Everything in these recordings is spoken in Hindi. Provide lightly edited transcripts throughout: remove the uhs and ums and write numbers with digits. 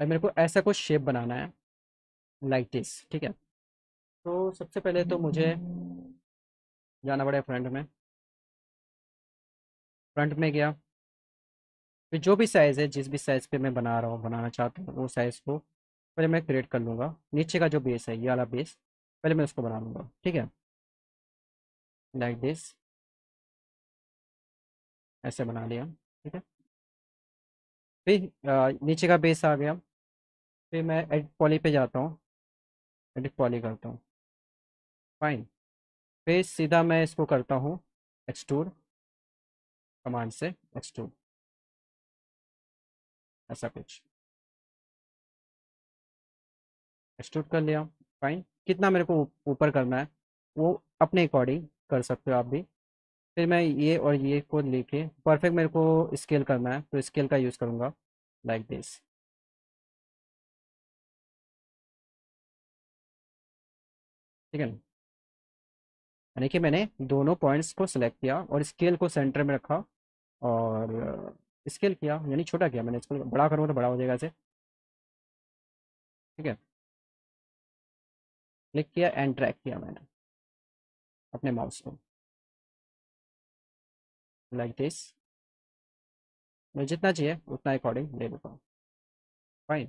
और मेरे को ऐसा कुछ शेप बनाना है लाइक दिस, ठीक है। तो सबसे पहले तो मुझे जाना पड़ेगा फ्रंट में। फ्रंट में गया, फिर जो भी साइज़ है, जिस भी साइज़ पे मैं बना रहा हूँ, बनाना चाहता हूँ, वो साइज़ को पहले मैं क्रिएट कर लूँगा। नीचे का जो बेस है, ये वाला बेस, पहले मैं उसको बना लूँगा, ठीक है, लाइक दिस। ऐसे बना लिया, ठीक है। फिर नीचे का बेस आ गया, फिर मैं एडिट पॉली पे जाता हूँ, एडिट पॉली करता हूँ, फाइन। फिर सीधा मैं इसको करता हूँ एक्सट्रूड कमांड से, एक्सट्रूड ऐसा कुछ, एक्सट्रूड कर लिया, फाइन। कितना मेरे को ऊपर करना है वो अपने अकॉर्डिंग कर सकते हो आप भी। फिर मैं ये और ये को लेके परफेक्ट मेरे को स्केल करना है, तो स्केल का यूज़ करूँगा लाइक दिस, ठीक है। यानी कि मैंने दोनों पॉइंट्स को सिलेक्ट किया और स्केल को सेंटर में रखा और स्केल किया, यानी छोटा किया मैंने। इसको बड़ा करूँगा तो बड़ा हो जाएगा ऐसे, ठीक है। क्लिक किया एंड ट्रैक किया मैंने अपने माउस को लाइक दिस। मैं जितना चाहिए उतना अकॉर्डिंग ले लेता हूँ, फाइन।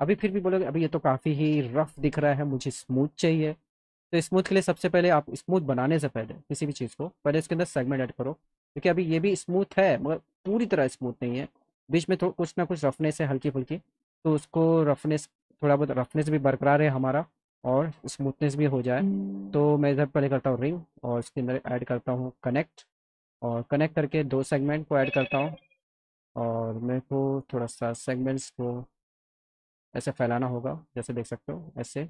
अभी फिर भी बोलोगे अभी ये तो काफ़ी ही रफ दिख रहा है, मुझे स्मूथ चाहिए। तो स्मूथ के लिए सबसे पहले आप स्मूथ बनाने से पहले किसी भी चीज़ को पहले इसके अंदर सेगमेंट ऐड करो, क्योंकि अभी ये भी स्मूथ है मगर पूरी तरह स्मूथ नहीं है, बीच में थोड़ा कुछ ना कुछ रफनेस है हल्की फुल्की। तो उसको रफनेस, थोड़ा बहुत रफनेस भी बरकरार है हमारा और स्मूथनेस भी हो जाए। तो मैं इधर पहले करता हूँ रिंग और इसके अंदर ऐड करता हूँ कनेक्ट, और कनेक्ट करके दो सेगमेंट को ऐड करता हूँ। और मेरे को थोड़ा सा सेगमेंट्स को ऐसे फैलाना होगा, जैसे देख सकते हो ऐसे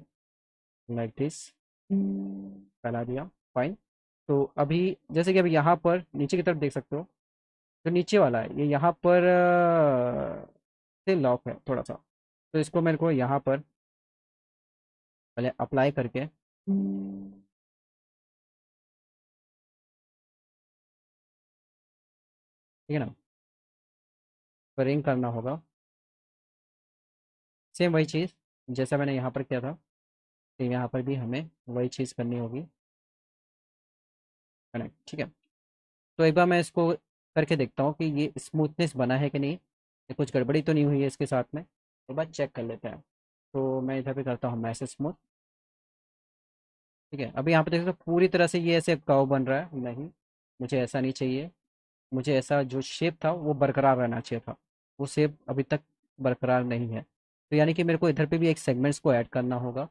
लाइक दिस, फैला दिया, फाइन। तो अभी जैसे कि अभी यहाँ पर नीचे की तरफ देख सकते हो, जो नीचे वाला है ये यहाँ पर से लॉक है थोड़ा सा। तो इसको मेरे को यहाँ पर पहले अप्लाई करके ठीक है ना, तो रिंग करना होगा। सेम वही चीज़ जैसा मैंने यहाँ पर किया था, सेम यहाँ पर भी हमें वही चीज़ करनी होगी, कनेक्ट, ठीक है। तो एक बार मैं इसको करके देखता हूँ कि ये स्मूथनेस बना है कि नहीं, ये कुछ गड़बड़ी तो नहीं हुई है इसके साथ में, एक बार चेक कर लेते हैं। तो मैं इधर पे करता हूँ मैसेज स्मूथ, ठीक है। अभी यहाँ पर देख सकते हो पूरी तरह से ये ऐसे कर्व बन रहा है, नहीं मुझे ऐसा नहीं चाहिए, मुझे ऐसा जो शेप था वो बरकरार रहना चाहिए था, वो शेप अभी तक बरकरार नहीं है। तो यानी कि मेरे को इधर पे भी एक सेगमेंट्स को ऐड करना होगा।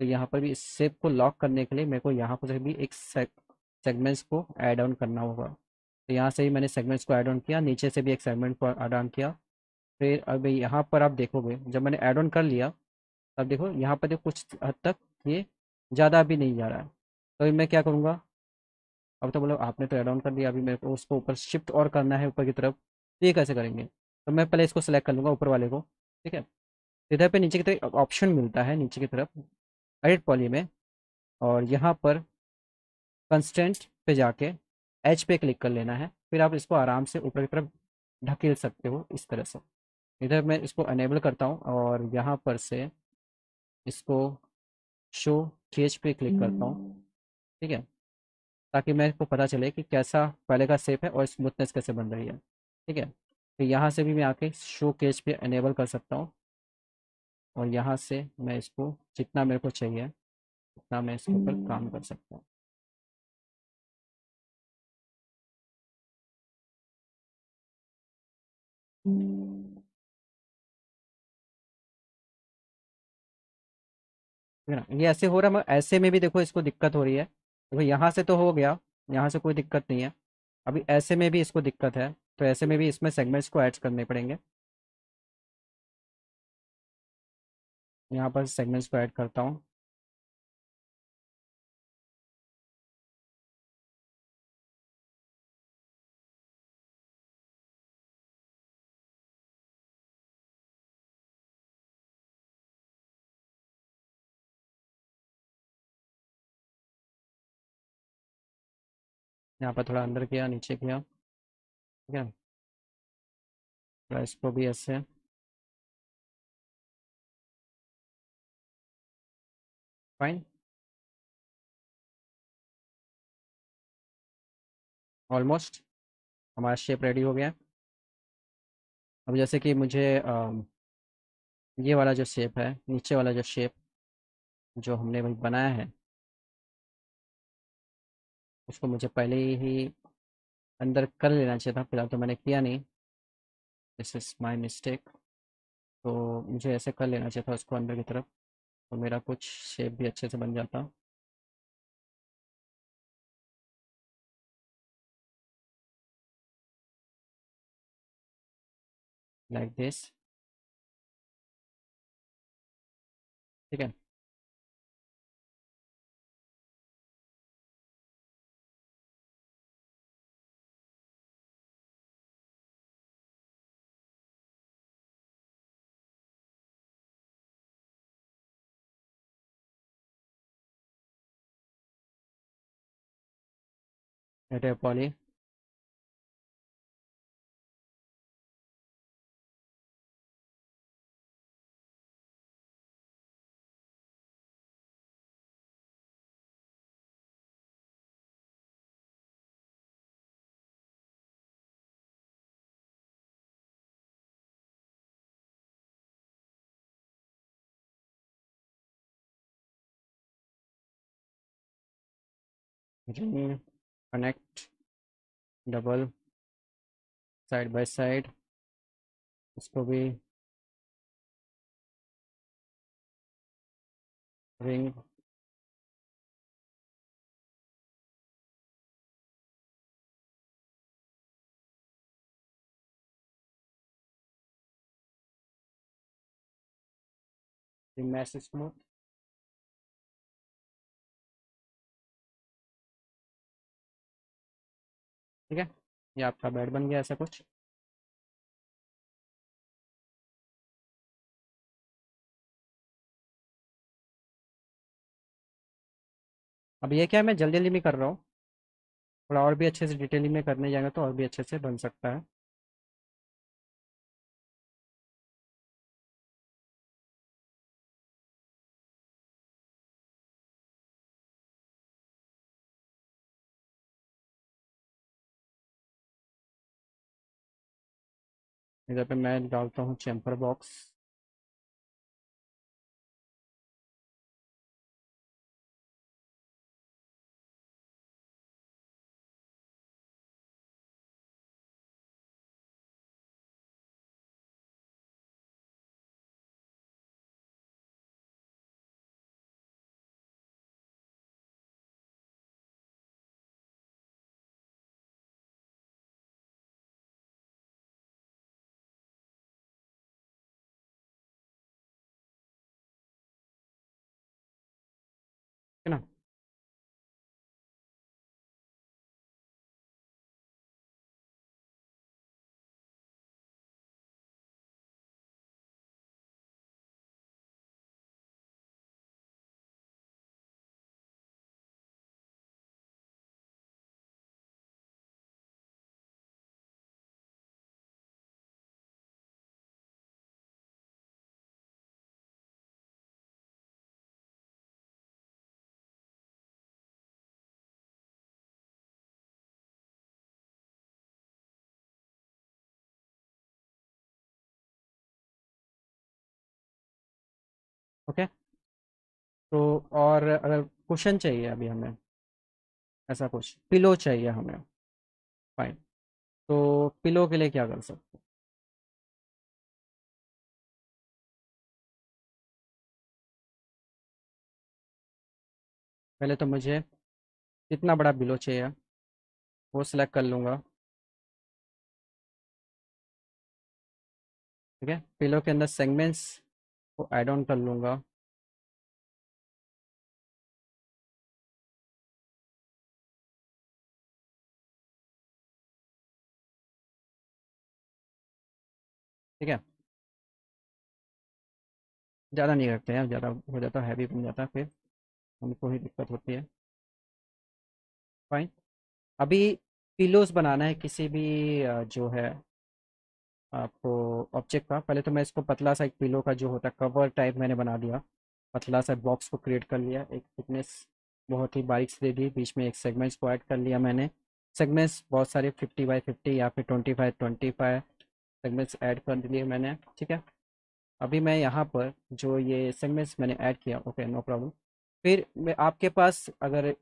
तो यहाँ पर भी इस शेप को लॉक करने के लिए मेरे को यहाँ पर भी एक सेगमेंट्स को ऐड ऑन करना होगा। तो यहाँ से ही मैंने सेगमेंट्स को ऐड ऑन किया, नीचे से भी एक सेगमेंट को ऐड ऑन किया। फिर अभी यहाँ पर आप देखोगे जब मैंने ऐड ऑन कर लिया, अब देखो यहाँ पर देखो कुछ हद तक ये ज़्यादा भी नहीं जा रहा है। तो मैं क्या करूँगा, अब तो बोलो आपने तो ऐड ऑन कर दिया, अभी मेरे को उसको ऊपर शिफ्ट और करना है ऊपर की तरफ, तो ये कैसे करेंगे। तो मैं पहले इसको सेलेक्ट कर लूँगा ऊपर वाले को, ठीक है। इधर पे नीचे की तरफ ऑप्शन मिलता है, नीचे की तरफ एडिट पॉली में, और यहाँ पर कंस्टेंट पे जाके एच पे क्लिक कर लेना है। फिर आप इसको आराम से ऊपर की तरफ ढकेल सकते हो इस तरह से। इधर मैं इसको अनेबल करता हूँ और यहाँ पर से इसको शो केच पे क्लिक करता हूँ, ठीक है, ताकि मेरे को पता चले कि कैसा पहले का शेप है और स्मूथनेस कैसे बन रही है, ठीक है। तो यहाँ से भी मैं आके शो केच पे अनेबल कर सकता हूँ और यहाँ से मैं इसको जितना मेरे को चाहिए उतना मैं इसके ऊपर काम कर सकता हूँ, ठीक है ना। ये ऐसे हो रहा है मगर ऐसे में भी देखो इसको दिक्कत हो रही है। देखो यहाँ से तो हो गया, यहाँ से कोई दिक्कत नहीं है, अभी ऐसे में भी इसको दिक्कत है। तो ऐसे में भी इसमें सेगमेंट्स को ऐड करने पड़ेंगे। यहाँ पर सेगमेंट्स को ऐड करता हूँ, यहाँ पर थोड़ा अंदर किया, नीचे किया, ठीक है। इसको भी ऐसे Fine, ऑलमोस्ट हमारा शेप रेडी हो गया है। अब जैसे कि मुझे ये वाला जो शेप है, नीचे वाला जो शेप जो हमने भाई बनाया है, उसको मुझे पहले ही अंदर कर लेना चाहिए था, फिलहाल तो मैंने किया नहीं, दिस इज़ माई मिस्टेक। तो मुझे ऐसे कर लेना चाहिए था उसको अंदर की तरफ, तो मेरा कुछ शेप भी अच्छे से बन जाता। Like this, ठीक है। अरे poly connect double side by side, इसको भी रिंग मैश स्मूथ। ठीक है, ये आपका बेड बन गया ऐसा कुछ। अब ये क्या मैं जल्दी जल्दी में कर रहा हूँ, थोड़ा और भी अच्छे से डिटेलिंग में करने जाएंगे तो और भी अच्छे से बन सकता है। इधर पे मैं डालता हूँ चैम्फर बॉक्स, है ना। ओके तो और अगर कुशन चाहिए अभी हमें, ऐसा कुछ पिलो चाहिए हमें, फाइन। तो पिलो के लिए क्या कर सकते हैं? पहले तो मुझे कितना बड़ा पिलो चाहिए वो सिलेक्ट कर लूँगा, ठीक है। पिलो के अंदर सेगमेंट्स को ऐड ऑन कर लूँगा, ठीक है। ज़्यादा नहीं रखते हैं, ज़्यादा हो जाता है हैवी बन जाता है, फिर हमको ही दिक्कत होती है। फाइन, अभी पिलोस बनाना है किसी भी जो है आपको ऑब्जेक्ट का। पहले तो मैं इसको पतला सा एक पिलो का जो होता है कवर टाइप मैंने बना दिया, पतला सा बॉक्स को क्रिएट कर लिया, एक थिकनेस बहुत ही बारीक से दे दी, बीच में एक सेगमेंट्स को ऐड कर लिया मैंने। सेगमेंट्स बहुत सारे 50 by 50 या फिर 25 by 25 सेगमेंट्स ऐड कर लिए मैंने। ठीक है, अभी मैं यहाँ पर जो ये सेगमेंट्स मैंने ऐड किया, ओके नो प्रॉब्लम। फिर मैं आपके पास अगर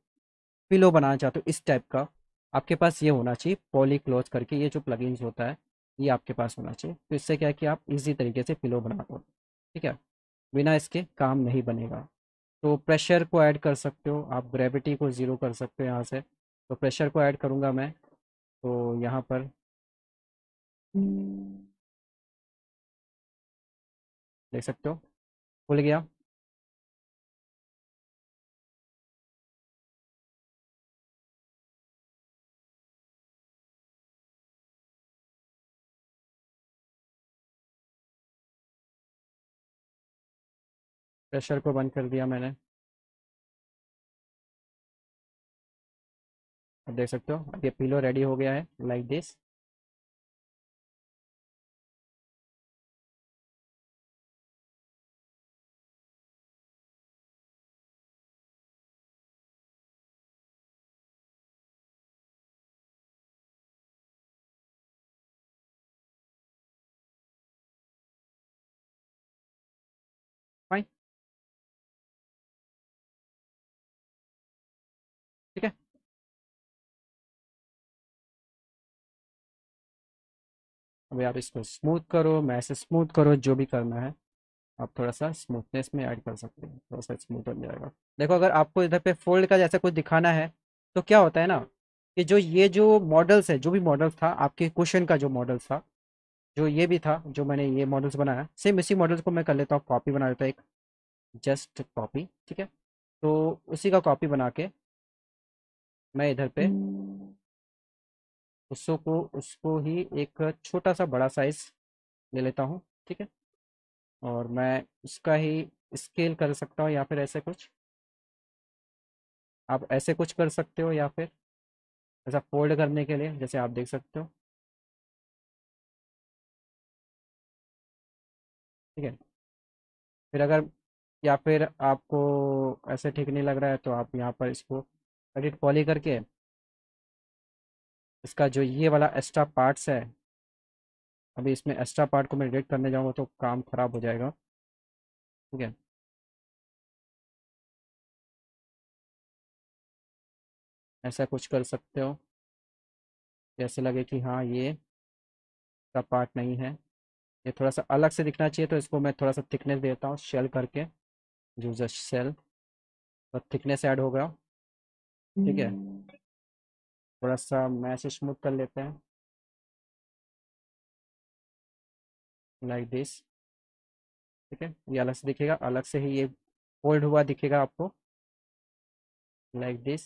पिलो बनाना चाहते हो इस टाइप का, आपके पास ये होना चाहिए पॉली क्लोज करके, ये जो प्लगइन्स होता है ये आपके पास होना चाहिए। तो इससे क्या है कि आप इजी तरीके से पिलो बना दो। ठीक है, बिना इसके काम नहीं बनेगा। तो प्रेशर को ऐड कर सकते हो आप, ग्रेविटी को ज़ीरो कर सकते हो यहाँ से। तो प्रेशर को ऐड करूँगा मैं, तो यहाँ पर देख सकते हो खुल गया। प्रेशर को बंद कर दिया मैंने, अब देख सकते हो अब ये पिलो रेडी हो गया है लाइक दिस। फाइन, ठीक है। अब आप इसको स्मूथ करो, मैं ऐसे स्मूथ करो, जो भी करना है आप थोड़ा सा स्मूथनेस में ऐड कर सकते हो, थोड़ा सा स्मूथ हो जाएगा। देखो अगर आपको इधर पे फोल्ड का जैसा कुछ दिखाना है तो क्या होता है ना कि जो ये जो मॉडल्स है, जो भी मॉडल था आपके क्वेश्चन का, जो मॉडल था, जो ये भी था, जो मैंने ये मॉडल्स बनाया, सेम इसी मॉडल्स को मैं कर लेता हूँ कॉपी, बना लेता हूँ एक जस्ट कॉपी। ठीक है, तो उसी का कॉपी बना के मैं इधर पे उसको ही एक छोटा सा बड़ा साइज ले लेता हूँ। ठीक है, और मैं उसका ही स्केल कर सकता हूँ या फिर ऐसे कुछ, आप ऐसे कुछ कर सकते हो या फिर ऐसा फोल्ड करने के लिए, जैसे आप देख सकते हो। ठीक है, फिर अगर या फिर आपको ऐसे ठीक नहीं लग रहा है तो आप यहाँ पर इसको एडिट पॉली करके इसका जो ये वाला एक्स्ट्रा पार्ट्स है, अभी इसमें एक्स्ट्रा पार्ट को मैं एडिट करने जाऊँगा तो काम ख़राब हो जाएगा। ठीक है, ऐसा कुछ कर सकते हो जैसे लगे कि हाँ ये का पार्ट नहीं है, ये थोड़ा सा अलग से दिखना चाहिए, तो इसको मैं थोड़ा सा थिकनेस देता हूँ शेल करके, यूजर शेल, तो थिकनेस ऐड होगा। ठीक है, थोड़ा सा मैश स्मूथ कर लेते हैं लाइक दिस। ठीक है, ये अलग से दिखेगा, अलग से ही ये फोल्ड हुआ दिखेगा आपको लाइक दिस।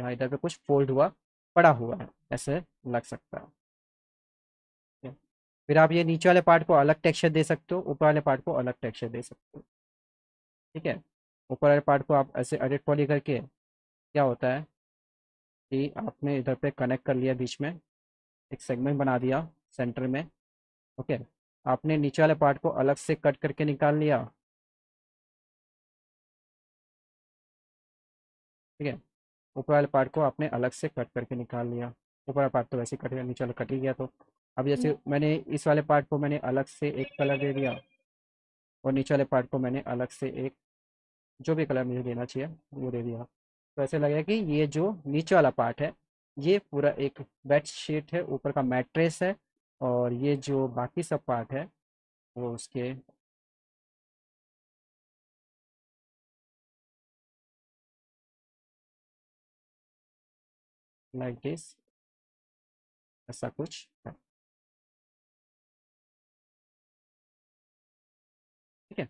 यहाँ इधर पे कुछ फोल्ड हुआ पड़ा हुआ है, ऐसे लग सकता है। फिर आप ये नीचे वाले पार्ट को अलग टेक्सचर दे सकते हो, ऊपर वाले पार्ट को अलग टेक्सचर दे सकते हो। ठीक है, ऊपर वाले पार्ट को आप ऐसे एडिट पॉली करके, क्या होता है कि आपने इधर पे कनेक्ट कर लिया, बीच में एक सेगमेंट बना दिया सेंटर में। ओके, आपने नीचे वाले पार्ट को अलग से कट करके निकाल लिया। ठीक है, ऊपर वाले पार्ट को आपने अलग से कट करके निकाल लिया, ऊपर वाला पार्ट तो वैसे कट गया, नीचे वाला कट ही गया। तो अब जैसे मैंने इस वाले पार्ट को मैंने अलग से एक कलर दे दिया और नीचे वाले पार्ट को मैंने अलग से एक, जो भी कलर मुझे देना चाहिए वो दे दिया, तो ऐसे लगेगा कि ये जो नीचे वाला पार्ट है ये पूरा एक बेड शीट है, ऊपर का मैट्रेस है, और ये जो बाकी सब पार्ट है वो उसके लाइक दिस, ऐसा कुछ है। ठीक है,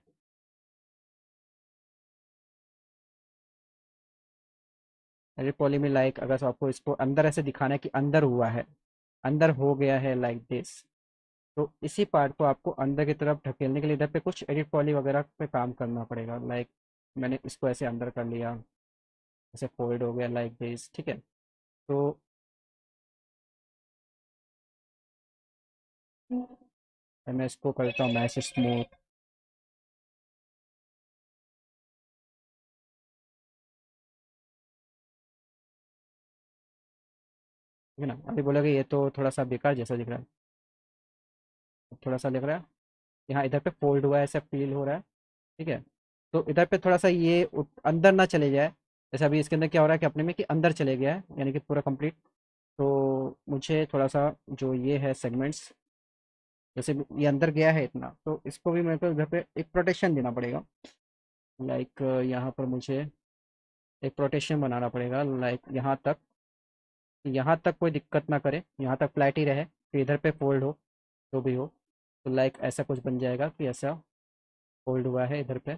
अरे पॉली में लाइक अगर आपको इसको अंदर ऐसे दिखाना है कि अंदर हुआ है, अंदर हो गया है लाइक दिस, तो इसी पार्ट को आपको अंदर की तरफ ढकेलने के लिए इधर पे कुछ एडिट पॉली वगैरह पे काम करना पड़ेगा। लाइक मैंने इसको ऐसे अंदर कर लिया, ऐसे फोल्ड हो गया लाइक दिस। ठीक है, तो मैं इसको करता हूँ मैश स्मूथ। है ना। अभी बोलेगा ये तो थोड़ा सा बेकार जैसा दिख रहा है, थोड़ा सा दिख रहा है यहाँ, इधर पे फोल्ड हुआ है ऐसा फील हो रहा है, ठीक है। तो इधर पे थोड़ा सा ये अंदर ना चले जाए, जैसे अभी इसके अंदर क्या हो रहा है कि अपने में कि अंदर चले गया है, यानी कि पूरा कंप्लीट। तो मुझे थोड़ा सा जो ये है सेगमेंट्स, जैसे ये अंदर गया है इतना, तो इसको भी मेरे को इधर पे एक प्रोटेक्शन देना पड़ेगा। लाइक यहाँ पर मुझे एक प्रोटेक्शन बनाना पड़ेगा, लाइक यहाँ तक कोई दिक्कत ना करे, यहाँ तक फ्लैट ही रहे, फिर इधर पे फोल्ड हो जो भी हो। तो लाइक ऐसा कुछ बन जाएगा कि ऐसा फोल्ड हुआ है इधर पे,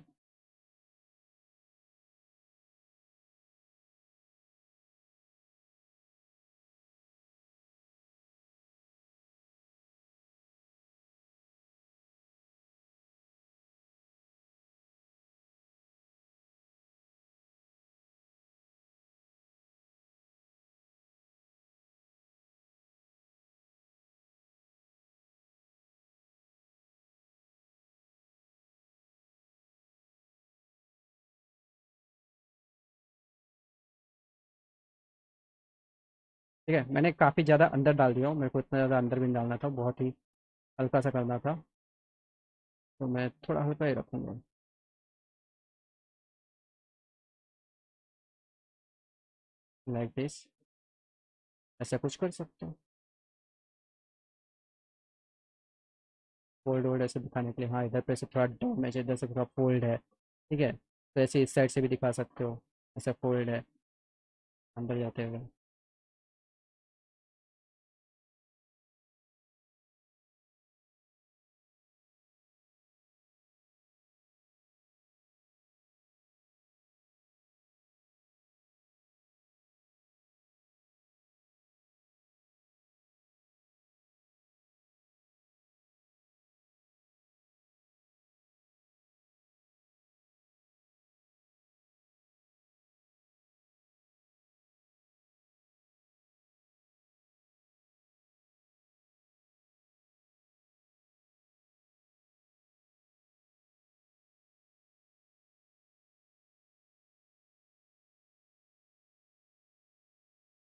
ठीक है। मैंने काफ़ी ज़्यादा अंदर डाल दिया हूँ, मेरे को इतना ज़्यादा अंदर भी नहीं डालना था, बहुत ही हल्का सा करना था, तो मैं थोड़ा हल्का ही रखूँगा। लाइक दिस, ऐसा कुछ कर सकते हो, फोल्ड वोल्ड ऐसे दिखाने के लिए। हाँ, इधर पे से थोड़ा डैमेज है, इधर से थोड़ा फोल्ड है, ठीक है। तो ऐसे इस साइड से भी दिखा सकते हो, ऐसा फोल्ड है अंदर जाते हुए।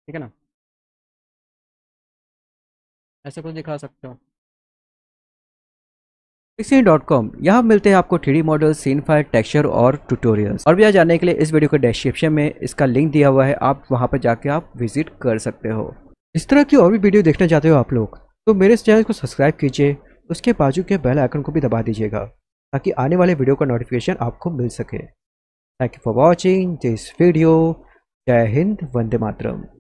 ठीक है ना, ऐसे कुछ दिखा सकते हो। pixie.com यहाँ मिलते हैं आपको 3D model, scene file, texture और ट्यूटोरियल्स। और भी यहाँ जानने के लिए इस वीडियो के डिस्क्रिप्शन में इसका लिंक दिया हुआ है, आप वहाँ पर जाके आप विजिट कर सकते हो। इस तरह की और भी वीडियो देखना चाहते हो आप लोग तो मेरे इस चैनल को सब्सक्राइब कीजिए, उसके बाजू के बेल आइकन को भी दबा दीजिएगा ताकि आने वाले वीडियो का नोटिफिकेशन आपको मिल सके। Thank you for watching this video. जय हिंद, वंदे मातरम।